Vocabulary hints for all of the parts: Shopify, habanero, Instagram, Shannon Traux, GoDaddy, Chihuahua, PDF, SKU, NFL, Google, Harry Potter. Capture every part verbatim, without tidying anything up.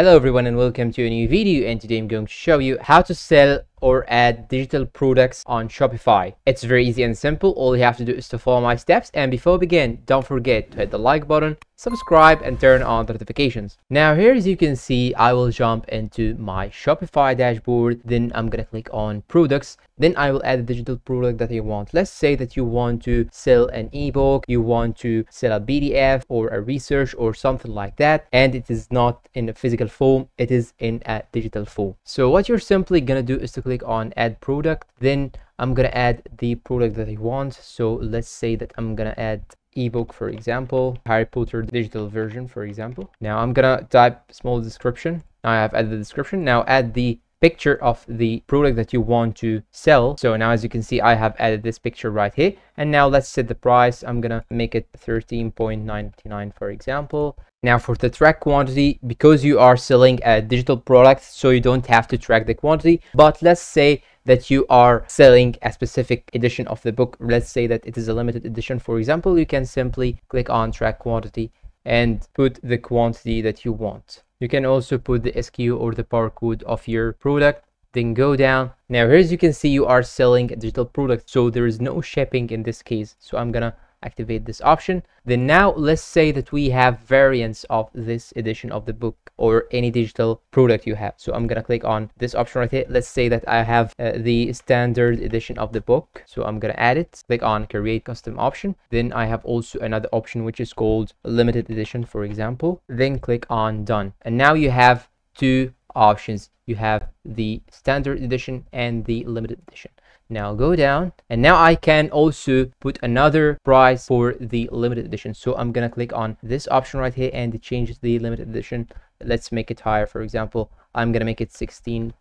Hello everyone and welcome to a new video, and today I'm going to show you how to sell or add digital products on Shopify. It's very easy and simple. All you have to do is to follow my steps, and before we begin, don't forget to hit the like button, subscribe, and turn on the notifications. Now here, as you can see, I will jump into my Shopify dashboard, then I'm gonna click on products, then I will add a digital product that you want. Let's say that you want to sell an ebook, you want to sell a P D F or a research or something like that, and it is not in a physical form, it is in a digital form. So what you're simply gonna do is to click on add product, then I'm gonna add the product that I want. So let's say that I'm gonna add ebook, for example, Harry Potter digital version, for example. Now I'm gonna type small description. Now I have added the description. Now add the picture of the product that you want to sell. So now, as you can see, I have added this picture right here, and now let's set the price. I'm gonna make it thirteen ninety-nine, for example. Now for the track quantity, because you are selling a digital product, so you don't have to track the quantity, but let's say that you are selling a specific edition of the book. Let's say that it is a limited edition, for example. You can simply click on track quantity and put the quantity that you want. You can also put the S K U or the barcode of your product, then go down. Now here, as you can see, you are selling a digital product, so there is no shipping in this case. So I'm gonna activate this option. Then now let's say that we have variants of this edition of the book or any digital product you have. So I'm gonna click on this option right here. Let's say that I have uh, the standard edition of the book, so I'm gonna add it. Click on create custom option, then I have also another option which is called limited edition, for example, then click on done. And now you have two options. You have the standard edition and the limited edition. Now go down, and now I can also put another price for the limited edition. So I'm gonna click on this option right here and change the limited edition. Let's make it higher, for example. I'm gonna make it sixteen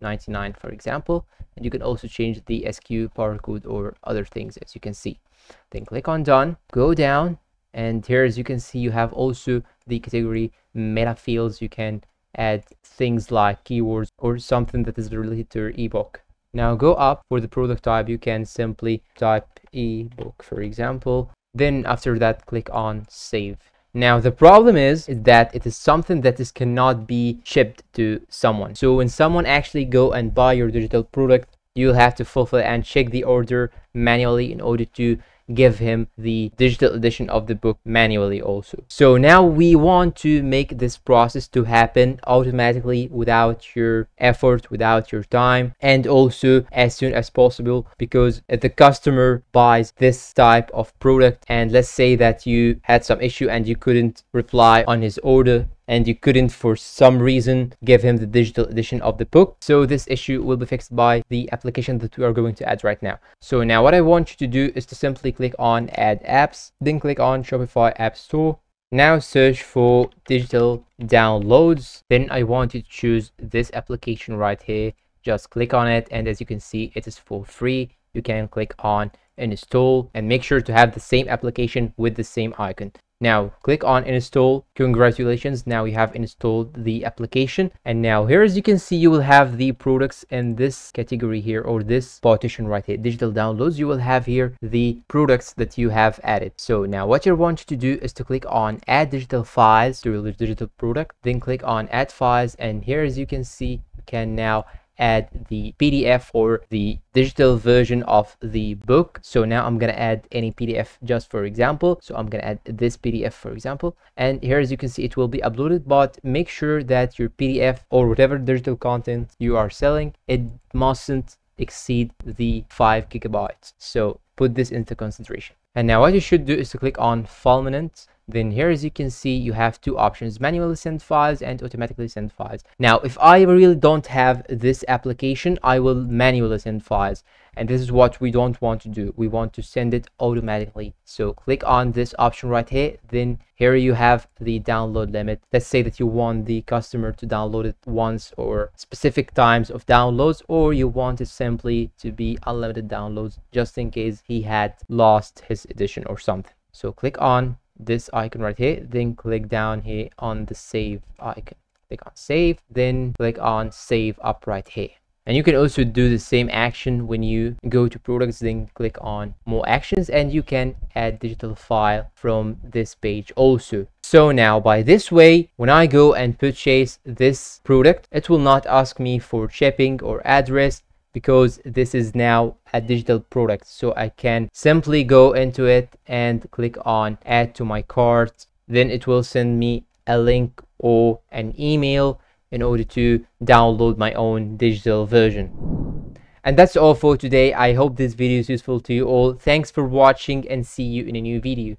ninety-nine, for example. And you can also change the S K U, barcode, or other things, as you can see. Then click on done, go down, and here, as you can see, you have also the category meta fields. You can add things like keywords or something that is related to your ebook. Now go up. For the product type, you can simply type ebook, for example, then after that click on save. Now the problem is, is that it is something that is cannot be shipped to someone. So when someone actually go and buy your digital product, you'll have to fulfill and check the order manually in order to give him the digital edition of the book manually also. So now we want to make this process to happen automatically without your effort, without your time, and also as soon as possible, because if the customer buys this type of product and let's say that you had some issue and you couldn't reply on his order and you couldn't for some reason give him the digital edition of the book, so this issue will be fixed by the application that we are going to add right now. So now what I want you to do is to simply click on add apps, then click on Shopify app store. Now search for digital downloads, then I want you to choose this application right here. Just click on it, and as you can see, it is for free. You can click on install and make sure to have the same application with the same icon. Now click on install. Congratulations, now you have installed the application. And now here, as you can see, you will have the products in this category here, or this partition right here, digital downloads. You will have here the products that you have added. So now what you want to do is to click on add digital files to your digital product, then click on add files, and here, as you can see, you can now add the P D F or the digital version of the book. So now I'm gonna add any P D F, just for example. So I'm gonna add this P D F, for example, and here, as you can see, it will be uploaded. But make sure that your P D F or whatever digital content you are selling, it mustn't exceed the five gigabytes, so put this into consideration. And now what you should do is to click on fulminant. Then here, as you can see, you have two options: manually send files and automatically send files. Now if I really don't have this application, I will manually send files, and this is what we don't want to do. We want to send it automatically. So click on this option right here, then here you have the download limit. Let's say that you want the customer to download it once, or specific times of downloads, or you want it simply to be unlimited downloads, just in case he had lost his edition or something. So click on this icon right here, then click down here on the save icon, click on save, then click on save up right here. And you can also do the same action when you go to products, then click on more actions, and you can add digital file from this page also. So now by this way, when I go and purchase this product, it will not ask me for shipping or address, because this is now a digital product. So I can simply go into it and click on add to my cart. Then it will send me a link or an email in order to download my own digital version. And that's all for today. I hope this video is useful to you all. Thanks for watching, and see you in a new video.